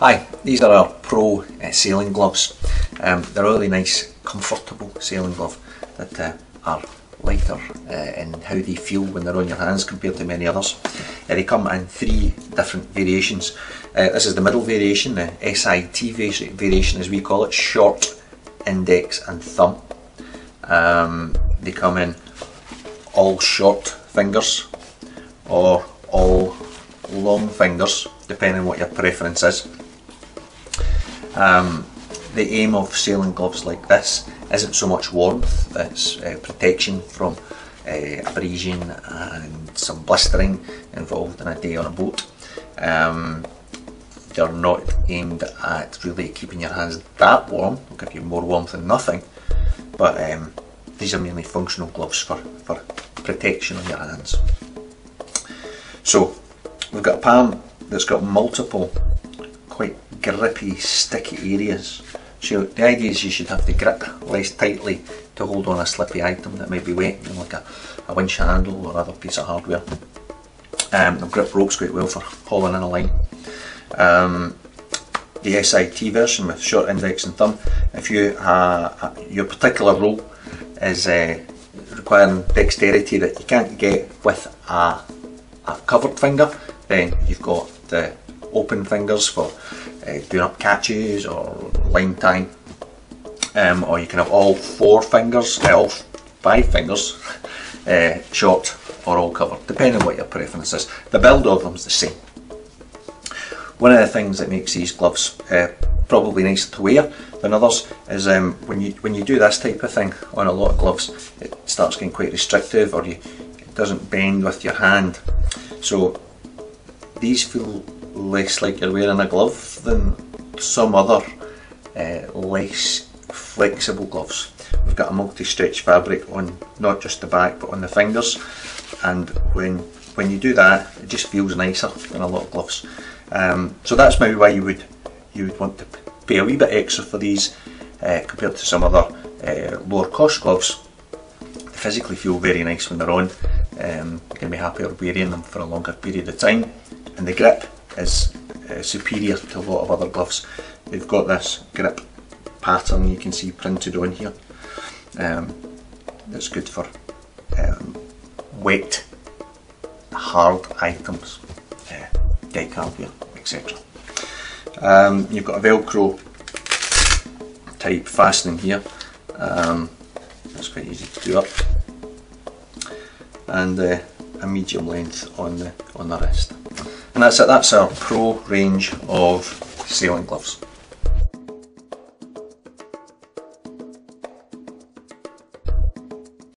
Hi, these are our Pro sailing gloves. They're a really nice, comfortable sailing glove that are lighter in how they feel when they're on your hands compared to many others. They come in three different variations. This is the middle variation, the SIT variation as we call it, short, index and thumb. They come in all short fingers or all long fingers, depending on what your preference is. The aim of sailing gloves like this isn't so much warmth, it's protection from abrasion and some blistering involved in a day on a boat. They're not aimed at really keeping your hands that warm, they'll give you more warmth than nothing, but these are mainly functional gloves for protection on your hands. So we've got a palm that's got multiple quite grippy, sticky areas. So the idea is you should have the grip less tightly to hold on a slippy item that may be wet, you know, like a winch handle or other piece of hardware. The grip rope's quite well for hauling in a line. The SIT version with short index and thumb, if you your particular role is requiring dexterity that you can't get with a covered finger, then you've got the open fingers for doing up catches or line tying, or you can have all four fingers, all five fingers, short or all covered, depending on what your preference is. The build of them is the same. One of the things that makes these gloves probably nicer to wear than others is when you do this type of thing on a lot of gloves, it starts getting quite restrictive, or it doesn't bend with your hand. So these feel less like you're wearing a glove than some other less flexible gloves. We've got a multi-stretch fabric on not just the back but on the fingers, and when you do that it just feels nicer than a lot of gloves. So that's maybe why you would want to pay a wee bit extra for these compared to some other lower cost gloves. They physically feel very nice when they're on. You can be happier wearing them for a longer period of time, and the grip is superior to a lot of other gloves. They've got this grip pattern you can see printed on here. That's good for wet, hard items, deck hardware, etc. You've got a Velcro type fastening here. That's quite easy to do up, and a medium length on the wrist. And that's it, that's our Pro range of sailing gloves.